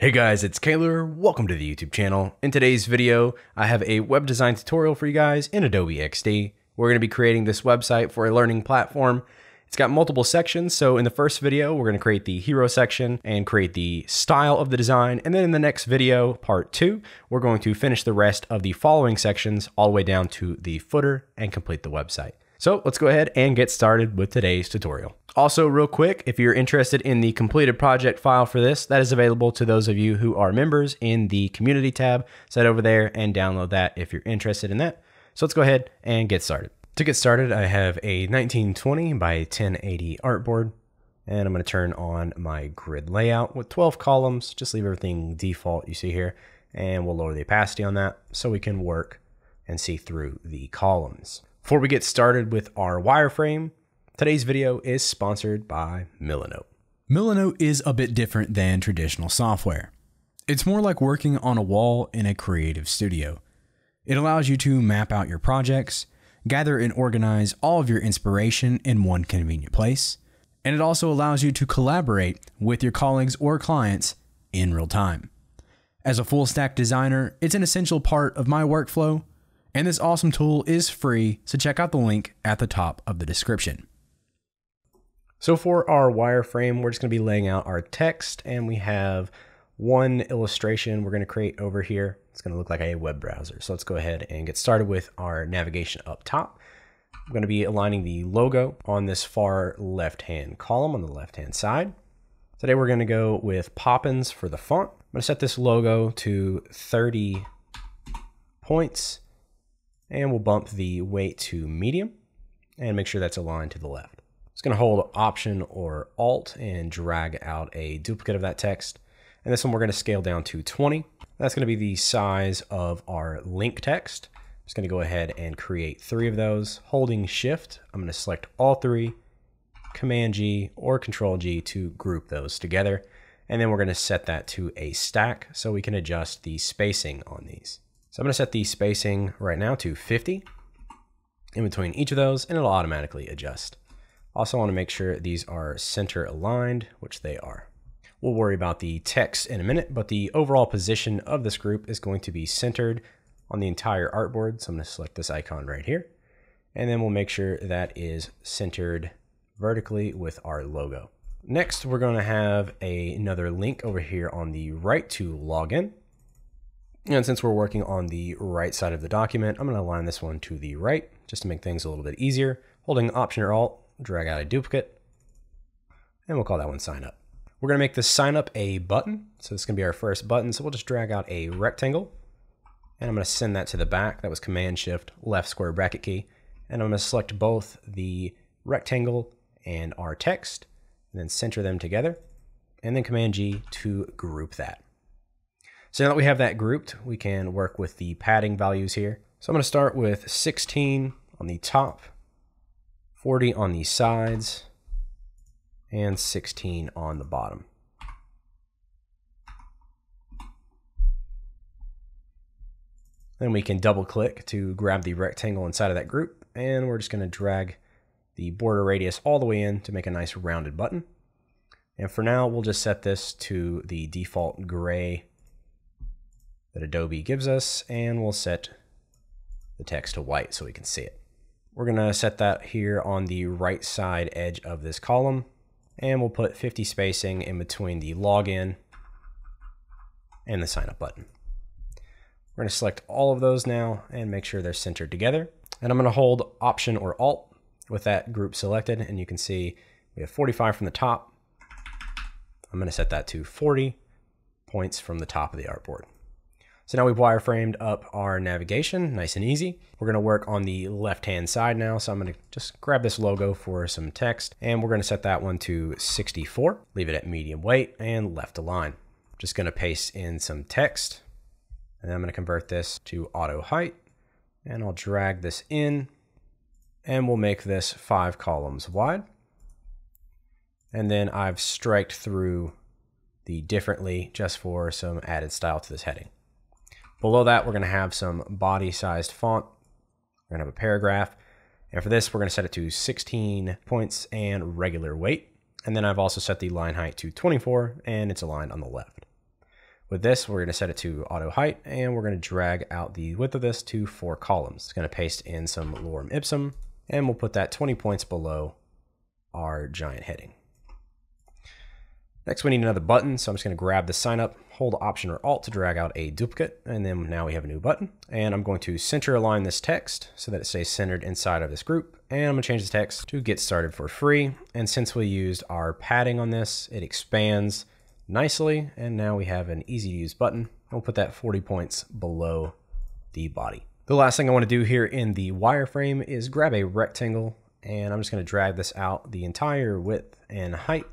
Hey guys, it's Kaylor. Welcome to the YouTube channel. In today's video, I have a web design tutorial for you guys in Adobe XD. We're going to be creating this website for a learning platform. It's got multiple sections. So in the first video, we're going to create the hero section and create the style of the design. And then in the next video, part 2, we're going to finish the rest of the following sections all the way down to the footer and complete the website. So let's go ahead and get started with today's tutorial. Also, real quick, if you're interested in the completed project file for this, that is available to those of you who are members in the community tab. So head over there and download that if you're interested in that. So let's go ahead and get started. To get started, I have a 1920 by 1080 artboard, and I'm going to turn on my grid layout with 12 columns. Just leave everything default you see here, and we'll lower the opacity on that so we can work and see through the columns. Before we get started with our wireframe, today's video is sponsored by Milanote. Milanote is a bit different than traditional software. It's more like working on a wall in a creative studio. It allows you to map out your projects, gather and organize all of your inspiration in one convenient place, and it also allows you to collaborate with your colleagues or clients in real time. As a full-stack designer, it's an essential part of my workflow, and this awesome tool is free, so check out the link at the top of the description. So for our wireframe, we're just going to be laying out our text, and we have one illustration we're going to create over here. It's going to look like a web browser. So let's go ahead and get started with our navigation up top. I'm going to be aligning the logo on this far left-hand column on the left-hand side. Today we're going to go with Poppins for the font. I'm going to set this logo to 30 points. And we'll bump the weight to medium and make sure that's aligned to the left. It's going to hold Option or Alt and drag out a duplicate of that text. And this one we're going to scale down to 20. That's going to be the size of our link text. I'm just going to go ahead and create 3 of those. Holding Shift, I'm going to select all 3, Command G or Control G to group those together. And then we're going to set that to a stack so we can adjust the spacing on these. So I'm going to set the spacing right now to 50 in between each of those, and it'll automatically adjust. Also want to make sure these are center aligned, which they are. We'll worry about the text in a minute, but the overall position of this group is going to be centered on the entire artboard. So I'm going to select this icon right here, and then we'll make sure that is centered vertically with our logo. Next, we're going to have another link over here on the right to login. And since we're working on the right side of the document, I'm going to align this one to the right just to make things a little bit easier. Holding Option or Alt, drag out a duplicate, and we'll call that one Sign Up. We're going to make this Sign Up a button. So this is going to be our first button. So we'll just drag out a rectangle, and I'm going to send that to the back. That was Command Shift left square bracket key. And I'm going to select both the rectangle and our text, and then center them together, and then Command G to group that. So now that we have that grouped, we can work with the padding values here. So I'm going to start with 16 on the top, 40 on the sides, and 16 on the bottom. Then we can double click to grab the rectangle inside of that group, and we're just going to drag the border radius all the way in to make a nice rounded button. And for now, we'll just set this to the default gray that Adobe gives us, and we'll set the text to white so we can see it. We're going to set that here on the right side edge of this column, and we'll put 50 spacing in between the login and the sign up button. We're going to select all of those now and make sure they're centered together. And I'm going to hold Option or Alt with that group selected, and you can see we have 45 from the top. I'm going to set that to 40 points from the top of the artboard. So now we've wireframed up our navigation, nice and easy. We're going to work on the left-hand side now. So I'm going to just grab this logo for some text, and we're going to set that one to 64, leave it at medium weight and left align. Just going to paste in some text, and then I'm going to convert this to auto height, and I'll drag this in, and we'll make this 5 columns wide. And then I've striked through the differently just for some added style to this heading. Below that, we're going to have some body-sized font. We're going to have a paragraph. And for this, we're going to set it to 16 points and regular weight. And then I've also set the line height to 24, and it's aligned on the left. With this, we're going to set it to auto height, and we're going to drag out the width of this to 4 columns. It's going to paste in some lorem ipsum, and we'll put that 20 points below our giant heading. Next, we need another button, so I'm just going to grab the sign up, hold Option or Alt to drag out a duplicate, and then now we have a new button. And I'm going to center align this text so that it stays centered inside of this group. And I'm going to change the text to "Get Started for Free." And since we used our padding on this, it expands nicely. And now we have an easy to use button. We'll put that 40 points below the body. The last thing I want to do here in the wireframe is grab a rectangle, and I'm just going to drag this out the entire width and height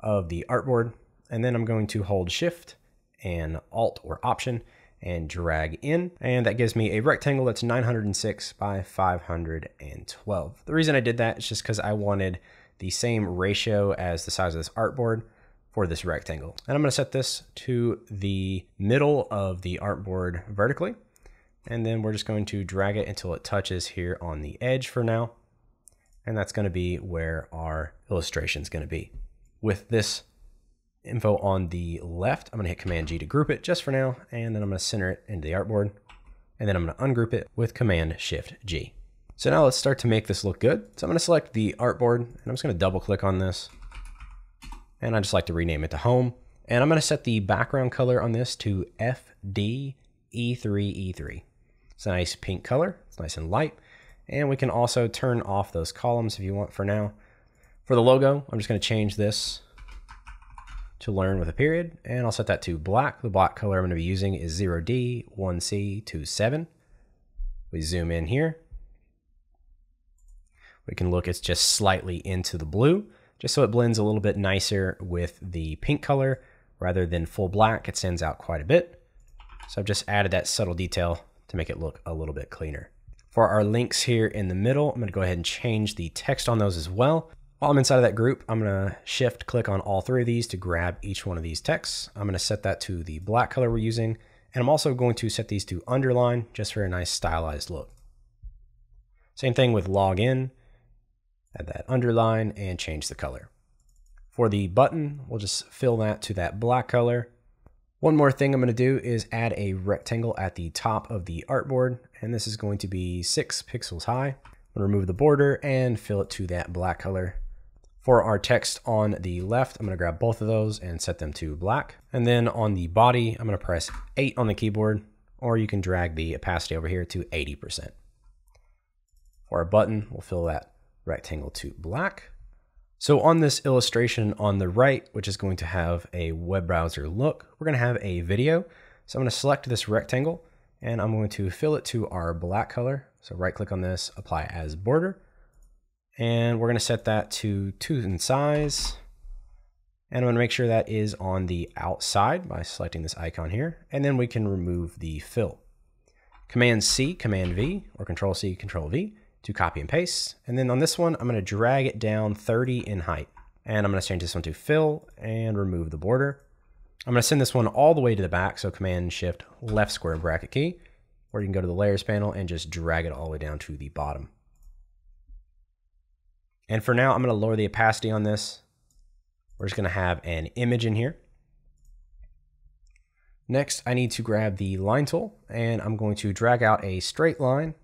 of the artboard, and then I'm going to hold Shift and Alt or Option and drag in, and that gives me a rectangle that's 906 by 512. The reason I did that is just because I wanted the same ratio as the size of this artboard for this rectangle. And I'm going to set this to the middle of the artboard vertically, and then we're just going to drag it until it touches here on the edge for now, and that's going to be where our illustration is going to be. With this info on the left, I'm going to hit Command G to group it just for now, and then I'm going to center it into the artboard, and then I'm going to ungroup it with Command Shift G. So now let's start to make this look good. So I'm going to select the artboard, and I'm just going to double click on this, and I just like to rename it to Home, and I'm going to set the background color on this to FD E3E3. It's a nice pink color. It's nice and light, and we can also turn off those columns if you want for now. For the logo, I'm just going to change this to Learn with a Period, and I'll set that to black. The black color I'm going to be using is 0D1C27. We zoom in here. We can look, it's just slightly into the blue, just so it blends a little bit nicer with the pink color rather than full black. It stands out quite a bit. So I've just added that subtle detail to make it look a little bit cleaner. For our links here in the middle, I'm going to go ahead and change the text on those as well. While I'm inside of that group, I'm going to shift click on all 3 of these to grab each one of these texts. I'm going to set that to the black color we're using, and I'm also going to set these to underline just for a nice stylized look. Same thing with login, add that underline and change the color. For the button, we'll just fill that to that black color. One more thing I'm going to do is add a rectangle at the top of the artboard, and this is going to be 6 pixels high. I'm going to remove the border and fill it to that black color. For our text on the left, I'm going to grab both of those and set them to black. And then on the body, I'm going to press 8 on the keyboard, or you can drag the opacity over here to 80%. For our button, we'll fill that rectangle to black. So on this illustration on the right, which is going to have a web browser look, we're going to have a video. So I'm going to select this rectangle, and I'm going to fill it to our black color. So right-click on this, apply as border. And we're going to set that to 2 in size. And I'm going to make sure that is on the outside by selecting this icon here. And then we can remove the fill. Command C, Command V, or Control C, Control V to copy and paste. And then on this one, I'm going to drag it down 30 in height. And I'm going to change this one to fill and remove the border. I'm going to send this one all the way to the back. So Command Shift left square bracket key, or you can go to the layers panel and just drag it all the way down to the bottom. And for now, I'm going to lower the opacity on this. We're just going to have an image in here. Next, I need to grab the line tool, and I'm going to drag out a straight line.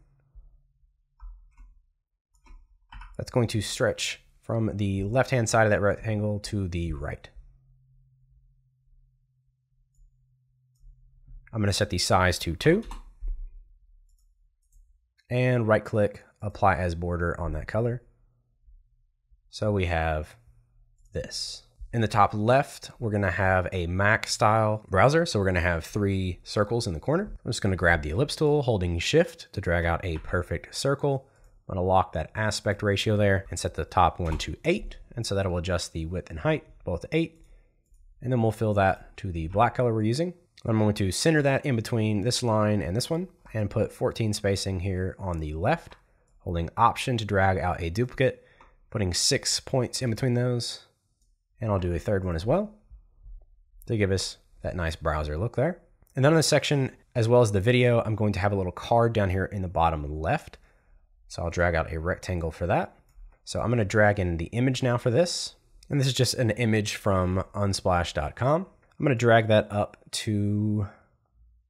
That's going to stretch from the left-hand side of that rectangle to the right. I'm going to set the size to 2. And right-click, apply as border on that color. So we have this. In the top left, we're going to have a Mac style browser. So we're going to have 3 circles in the corner. I'm just going to grab the ellipse tool, holding Shift to drag out a perfect circle. I'm going to lock that aspect ratio there and set the top one to 8. And so that will adjust the width and height, both to 8. And then we'll fill that to the black color we're using. I'm going to center that in between this line and this one and put 14 spacing here on the left, holding Option to drag out a duplicate, putting 6 points in between those, and I'll do a third one as well to give us that nice browser look there. And then on this section, as well as the video, I'm going to have a little card down here in the bottom left. So I'll drag out a rectangle for that. So I'm going to drag in the image now for this. And this is just an image from unsplash.com. I'm I'm going to drag that up to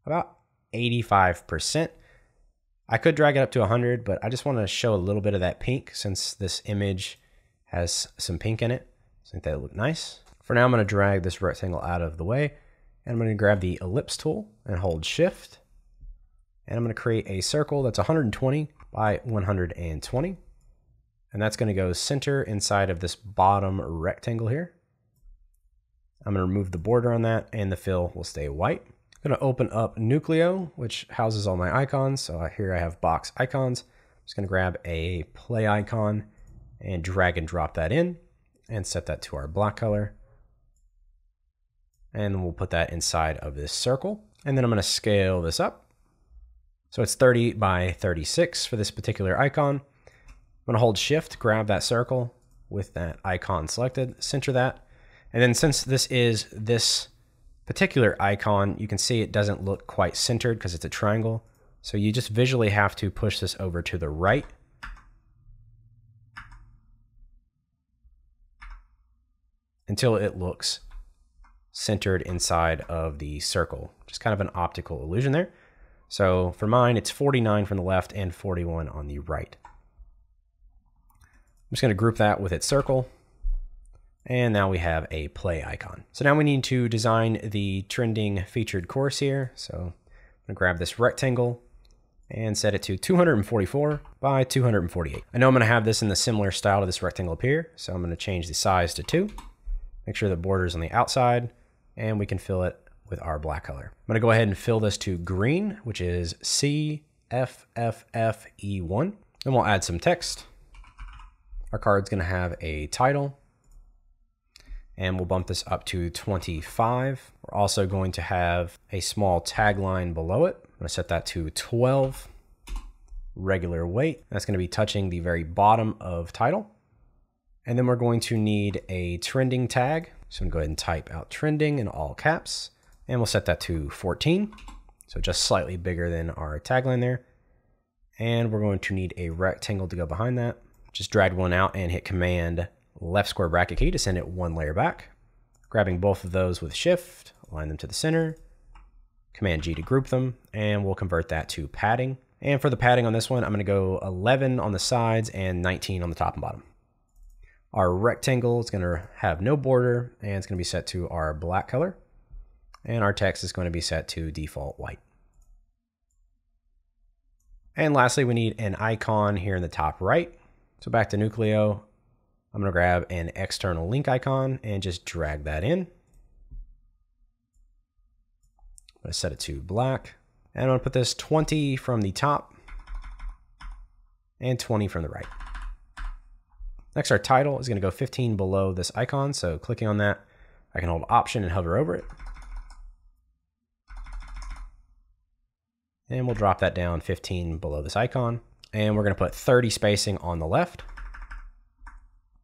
about 85%. I could drag it up to 100, but I just want to show a little bit of that pink since this image has some pink in it. I think that would look nice. For now, I'm going to drag this rectangle out of the way, and I'm going to grab the ellipse tool and hold shift. And I'm going to create a circle that's 120 by 120. And that's going to go center inside of this bottom rectangle here. I'm going to remove the border on that, and the fill will stay white. I'm going to open up Nucleo, which houses all my icons. So here I have box icons. I'm just going to grab a play icon and drag and drop that in and set that to our block color. And we'll put that inside of this circle. And then I'm going to scale this up. So it's 30 by 36 for this particular icon. I'm going to hold shift, grab that circle with that icon selected, center that. And then since this is this particular icon, you can see it doesn't look quite centered because it's a triangle. So you just visually have to push this over to the right. Until it looks centered inside of the circle. Just kind of an optical illusion there. So for mine, it's 49 from the left and 41 on the right. I'm just going to group that with its circle. And now we have a play icon. So now we need to design the trending featured course here. So I'm going to grab this rectangle and set it to 244 by 248. I know I'm going to have this in the similar style to this rectangle up here. So I'm going to change the size to 2. Make sure the border's on the outside, and we can fill it with our black color. I'm going to go ahead and fill this to green, which is CFFFE1. And we'll add some text. Our card's going to have a title, and we'll bump this up to 25. We're also going to have a small tagline below it. I'm going to set that to 12 regular weight. That's going to be touching the very bottom of title. And then we're going to need a trending tag. So I'm going to go ahead and type out trending in all caps. And we'll set that to 14, so just slightly bigger than our tagline there. And we're going to need a rectangle to go behind that. Just drag one out and hit Command left square bracket key to send it one layer back. Grabbing both of those with Shift, align them to the center, Command G to group them, and we'll convert that to padding. And for the padding on this one, I'm going to go 11 on the sides and 19 on the top and bottom. Our rectangle is going to have no border, and it's going to be set to our black color. And our text is going to be set to default white. And lastly, we need an icon here in the top right. So back to Nucleo, I'm going to grab an external link icon and just drag that in. I'm going to set it to black, and I'm going to put this 20 from the top and 20 from the right. Next, our title is going to go 15 below this icon. So clicking on that, I can hold Option and hover over it. And we'll drop that down 15 below this icon. And we're going to put 30 spacing on the left.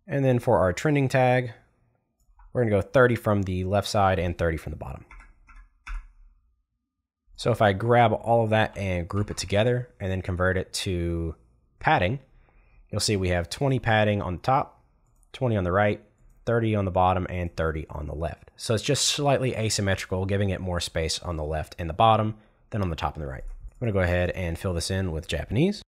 And then for our trending tag, we're going to go 30 from the left side and 30 from the bottom. So if I grab all of that and group it together and then convert it to padding, you'll see we have 20 padding on the top, 20 on the right, 30 on the bottom, and 30 on the left. So it's just slightly asymmetrical, giving it more space on the left and the bottom than on the top and the right. I'm going to go ahead and fill this in with Japanese.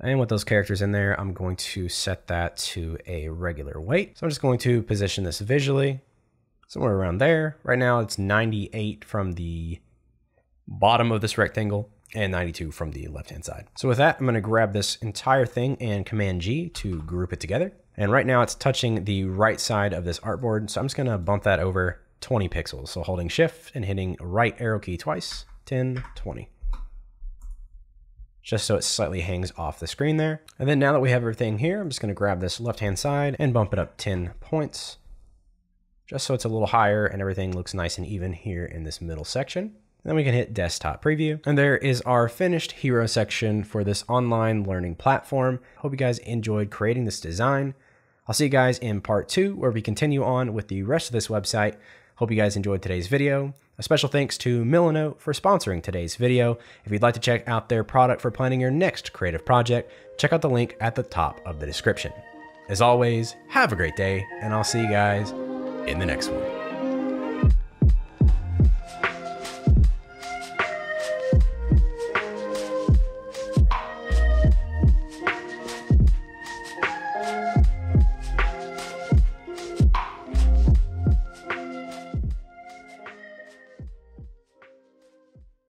And with those characters in there, I'm going to set that to a regular weight. So I'm just going to position this visually somewhere around there. Right now it's 98 from the bottom of this rectangle and 92 from the left-hand side. So with that, I'm going to grab this entire thing and Command G to group it together. And right now it's touching the right side of this artboard. So I'm just going to bump that over 20 pixels. So holding shift and hitting right arrow key twice, 10, 20. Just so it slightly hangs off the screen there. And then now that we have everything here, I'm just going to grab this left-hand side and bump it up 10 points. Just so it's a little higher and everything looks nice and even here in this middle section. And then we can hit desktop preview. And there is our finished hero section for this online learning platform. Hope you guys enjoyed creating this design. I'll see you guys in part 2 where we continue on with the rest of this website. Hope you guys enjoyed today's video. A special thanks to Milanote for sponsoring today's video. If you'd like to check out their product for planning your next creative project, check out the link at the top of the description. As always, have a great day, and I'll see you guys in the next one.